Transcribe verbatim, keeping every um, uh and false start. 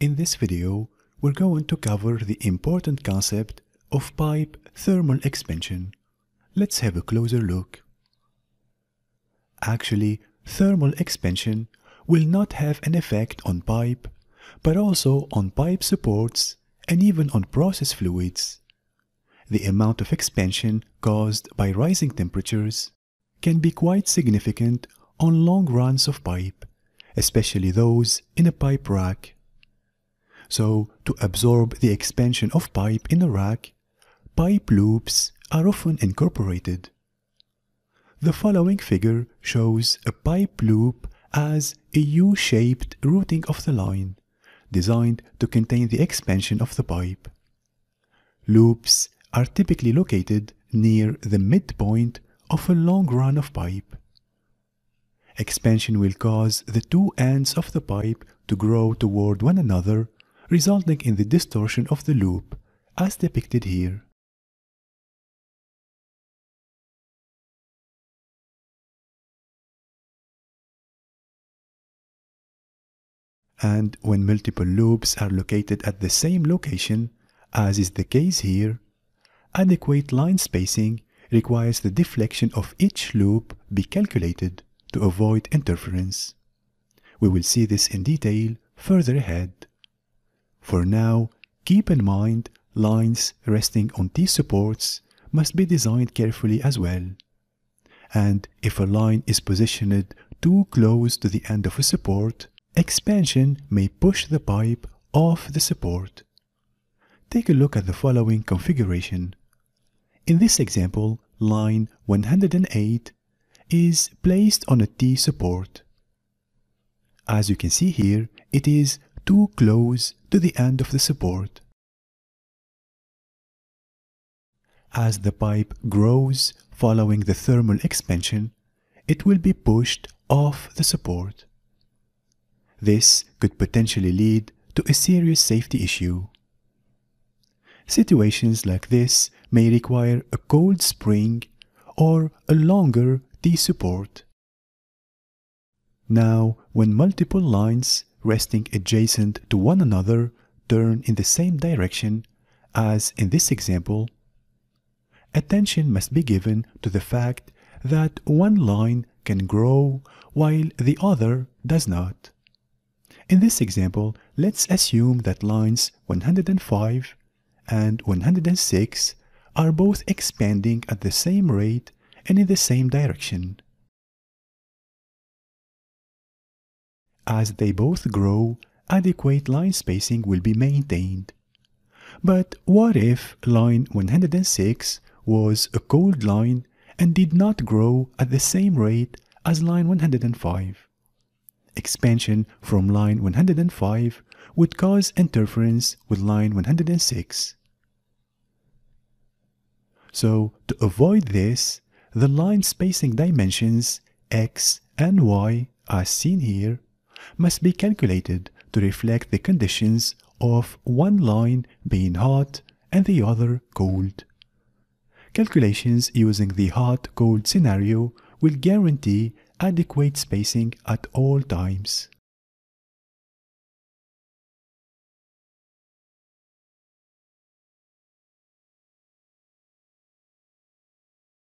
In this video, we're going to cover the important concept of pipe thermal expansion. Let's have a closer look. Actually, thermal expansion will not have an effect on pipe, but also on pipe supports and even on process fluids. The amount of expansion caused by rising temperatures can be quite significant on long runs of pipe, especially those in a pipe rack. So, to absorb the expansion of pipe in a rack, pipe loops are often incorporated. The following figure shows a pipe loop as a U-shaped routing of the line, designed to contain the expansion of the pipe. Loops are typically located near the midpoint of a long run of pipe. Expansion will cause the two ends of the pipe to grow toward one another, resulting in the distortion of the loop, as depicted here. And when multiple loops are located at the same location, as is the case here, adequate line spacing requires the deflection of each loop be calculated to avoid interference. We will see this in detail further ahead. For now, keep in mind lines resting on T-supports must be designed carefully as well. And if a line is positioned too close to the end of a support, expansion may push the pipe off the support. Take a look at the following configuration. In this example, line one hundred eight is placed on a T-support. As you can see here, it is too close to the end of the support. As the pipe grows following the thermal expansion, it will be pushed off the support. This could potentially lead to a serious safety issue. Situations like this may require a cold spring or a longer T-support. Now, when multiple lines resting adjacent to one another turn in the same direction, as in this example, attention must be given to the fact that one line can grow while the other does not. In this example, let's assume that lines one hundred five and one hundred six are both expanding at the same rate and in the same direction. As they both grow, adequate line spacing will be maintained. But what if line one hundred six was a cold line and did not grow at the same rate as line one hundred five? Expansion from line one hundred five would cause interference with line one hundred six. So, to avoid this, the line spacing dimensions x and y, as seen here, must be calculated to reflect the conditions of one line being hot and the other cold. Calculations using the hot-cold scenario will guarantee adequate spacing at all times.